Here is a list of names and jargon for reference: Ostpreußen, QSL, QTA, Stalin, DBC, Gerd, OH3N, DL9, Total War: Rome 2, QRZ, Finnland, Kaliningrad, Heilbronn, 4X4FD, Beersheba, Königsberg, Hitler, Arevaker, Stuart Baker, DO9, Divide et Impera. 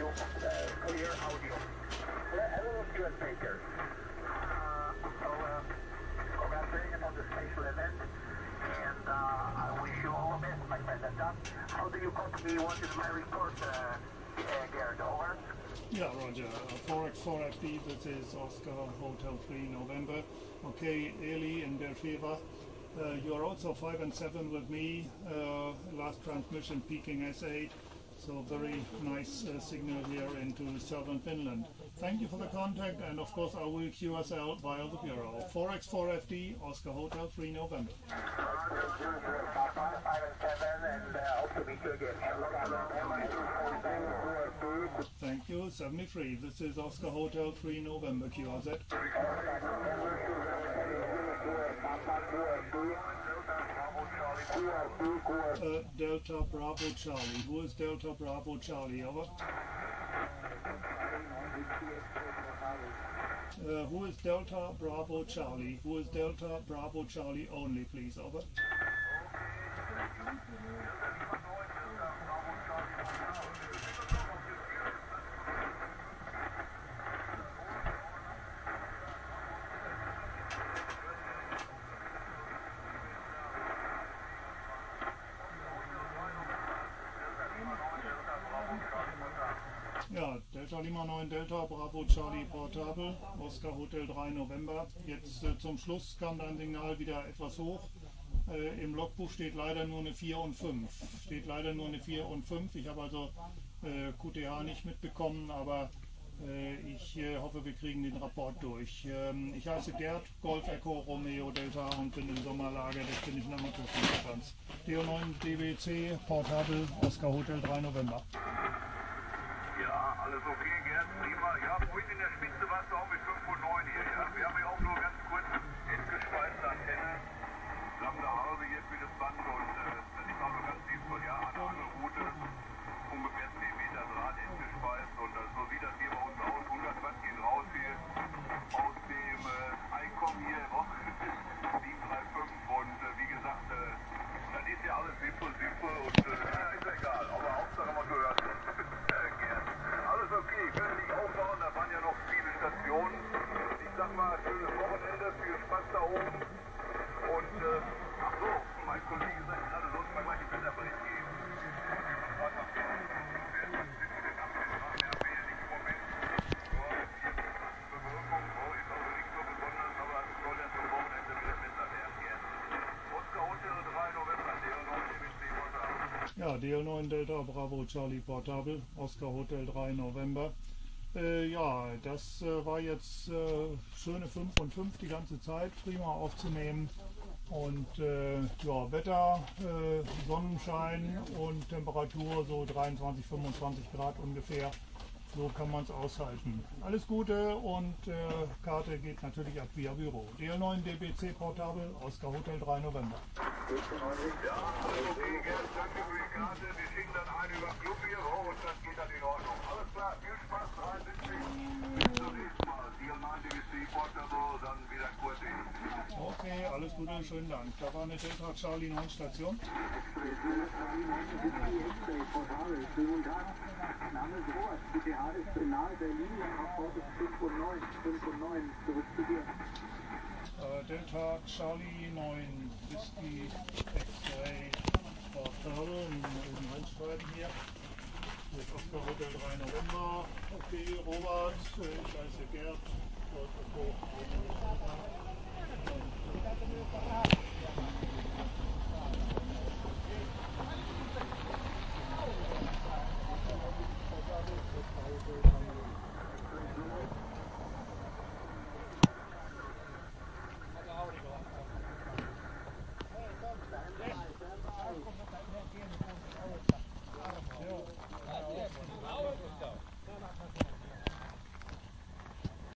audio, clear audio. Hello, Stuart Baker. Congratulations on the special event, and I wish you all the best, my friend. How do you copy me? What is my report, Gerd? Over. Yeah, Roger. 4X4FD, this is Oscar Hotel 3 November. Okay, Eli in Beersheba. You are also 5 and 7 with me. Last transmission peaking S8. So very nice signal here into southern Finland. Thank you for the contact, and of course I will QSL via the Bureau. 4X4FD, Oscar Hotel 3 November. Thank you, 73. This is Oscar Hotel 3 November QRZ. Delta Bravo Charlie. Who is Delta Bravo Charlie? Over. Who is Delta Bravo Charlie? Who is Delta Bravo Charlie only, please? Over. Ja, Delta Lima 9, Delta, Bravo, Charlie, portabel, Oscar Hotel 3 November. Jetzt zum Schluss kam dein Signal wieder etwas hoch. Im Logbuch steht leider nur eine 4 und 5. Steht leider nur eine 4 und 5. Ich habe also QTA nicht mitbekommen, aber ich hoffe, wir kriegen den Rapport durch. Ich heiße Gerd, Golf, Echo, Romeo, Delta und bin im Sommerlager des finnischen Amateurfußballs. DO9, DBC, portabel, Oscar Hotel 3 November. Alles okay, Gerd, prima. Ja, vorhin in der Spitze warst du auch mit 5 und 9 hier, ja. Wir haben ja auch nur ganz kurz entgeschweißte Antenne. Dann eine halbe jetzt mit dem Band und das ist auch nur ganz sinnvoll, ja. Eine andere Route, ungefähr 10 Meter Draht entgeschweißt und so sieht das hier bei uns aus. 100 Watt gehen raus hier aus dem Icon hier, Rock 735 und wie gesagt, das ist ja alles simpel und ist egal, aber Hauptsache man gehört. Okay, ich will nicht aufbauen, da waren ja noch viele Stationen. Ich sag mal, schönes Wochenende, viel Spaß da oben. Und, ach so, mein Kollege sagt gerade, sonst mal den Wetterbericht geben. Ja, DO9 Delta Bravo Charlie portabel, Oscar Hotel 3 November. Ja, das war jetzt schöne 5 und 5 die ganze Zeit, prima aufzunehmen. Und ja, Wetter, Sonnenschein und Temperatur so 23, 25 Grad ungefähr. So kann man es aushalten. Alles Gute und Karte geht natürlich ab via Büro. DL9 DBC portabel, Oscar Hotel 3 November. Ja, okay, Gerd, danke für die Karte. Wir schicken dann einen über Club hier und das geht dann in Ordnung. Alles klar, viel Spaß, 73. Bis zum nächsten Mal. DL9 DBC portabel, dann wieder kurz hin. Okay, alles Gute, schönen Dank. Da war eine Delta Charlie 9 Station. Name Groß, QTA ist nahe Berlin, Rapport ist 5 und 9, zurück zu dir. Delta Charlie 9 ist die X-Ray Portale, eben reinschreiben hier. Jetzt Oscar Hotel 3 November. Okay, Robert, ich heiße Gerd, Golf Echo.